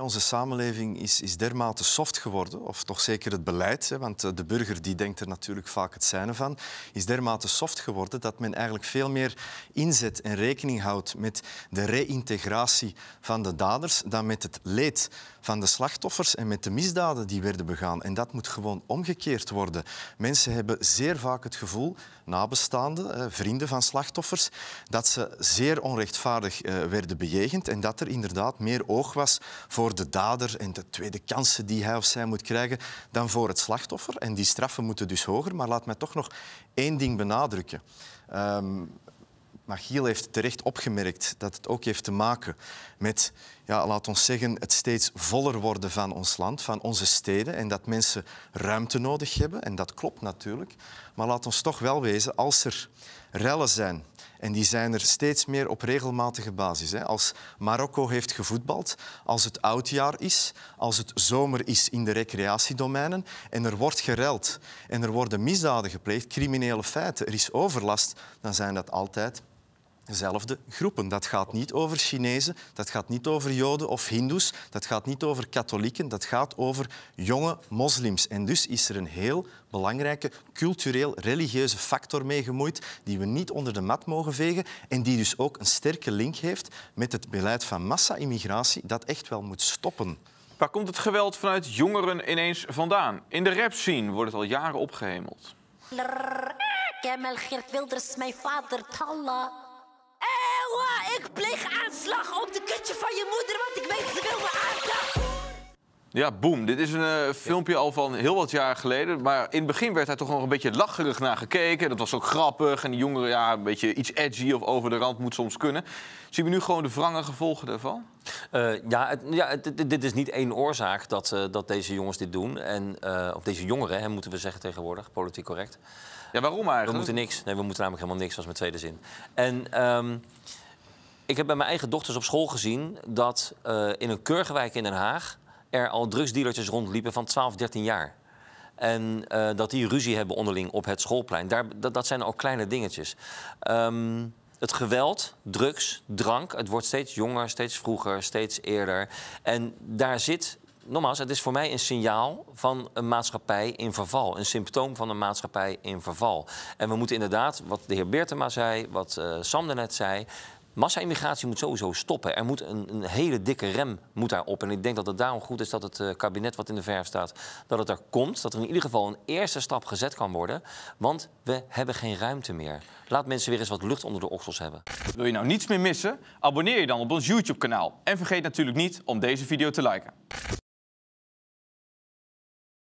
Onze samenleving is dermate soft geworden, of toch zeker het beleid, hè, want de burger die denkt er natuurlijk vaak het zijne van, is dermate soft geworden dat men eigenlijk veel meer inzet en rekening houdt met de reïntegratie van de daders dan met het leed van de slachtoffers en met de misdaden die werden begaan. En dat moet gewoon omgekeerd worden. Mensen hebben zeer vaak het gevoel, nabestaanden, vrienden van slachtoffers, dat ze zeer onrechtvaardig werden bejegend en dat er inderdaad meer oog was voor de dader en de tweede kansen die hij of zij moet krijgen dan voor het slachtoffer. En die straffen moeten dus hoger. Maar laat mij toch nog één ding benadrukken. Machiel heeft terecht opgemerkt dat het ook heeft te maken met, ja, laat ons zeggen, het steeds voller worden van ons land, van onze steden, en dat mensen ruimte nodig hebben. En dat klopt natuurlijk. Maar laat ons toch wel wezen, als er rellen zijn, en die zijn er steeds meer op regelmatige basis, hè, als Marokko heeft gevoetbald, als het oudjaar is, als het zomer is in de recreatiedomeinen en er wordt gereld en er worden misdaden gepleegd, criminele feiten, er is overlast, dan zijn dat altijd dezelfde groepen. Dat gaat niet over Chinezen, dat gaat niet over Joden of Hindoes, dat gaat niet over katholieken, dat gaat over jonge moslims. En dus is er een heel belangrijke cultureel-religieuze factor mee gemoeid die we niet onder de mat mogen vegen en die dus ook een sterke link heeft met het beleid van massa-immigratie dat echt wel moet stoppen. Waar komt het geweld vanuit jongeren ineens vandaan? In de rap scene wordt het al jaren opgehemeld. Kemal Geert Wilders, mijn vader, Tallah. Ik pleeg aanslag op de kutje van je moeder, want ik weet ze wil me aandacht. Ja, boem. Dit is een filmpje al van heel wat jaar geleden. Maar in het begin werd daar toch nog een beetje lacherig naar gekeken. Dat was ook grappig. En die jongeren, ja, een beetje iets edgy of over de rand moet soms kunnen. Zien we nu gewoon de wrange gevolgen daarvan? Dit is niet één oorzaak dat deze jongens dit doen. En, of deze jongeren, hè, moeten we zeggen tegenwoordig, politiek correct. Ja, waarom eigenlijk? We moeten niks. Nee, we moeten namelijk helemaal niks, was mijn tweede zin. En ik heb bij mijn eigen dochters op school gezien dat in een Kurgenwijk in Den Haag er al drugsdealertjes rondliepen van 12, 13 jaar. En dat die ruzie hebben onderling op het schoolplein. Dat zijn ook kleine dingetjes. Het geweld, drugs, drank, het wordt steeds jonger, steeds vroeger, steeds eerder. En daar zit, nogmaals, het is voor mij een signaal van een maatschappij in verval. Een symptoom van een maatschappij in verval. En we moeten inderdaad, wat de heer Beertema zei, wat Sam daarnet zei, massa-immigratie moet sowieso stoppen. Er moet een hele dikke rem moet daarop. En ik denk dat het daarom goed is dat het kabinet wat in de verf staat, dat het er komt. Dat er in ieder geval een eerste stap gezet kan worden. Want we hebben geen ruimte meer. Laat mensen weer eens wat lucht onder de oksels hebben. Wil je nou niets meer missen? Abonneer je dan op ons YouTube-kanaal. En vergeet natuurlijk niet om deze video te liken.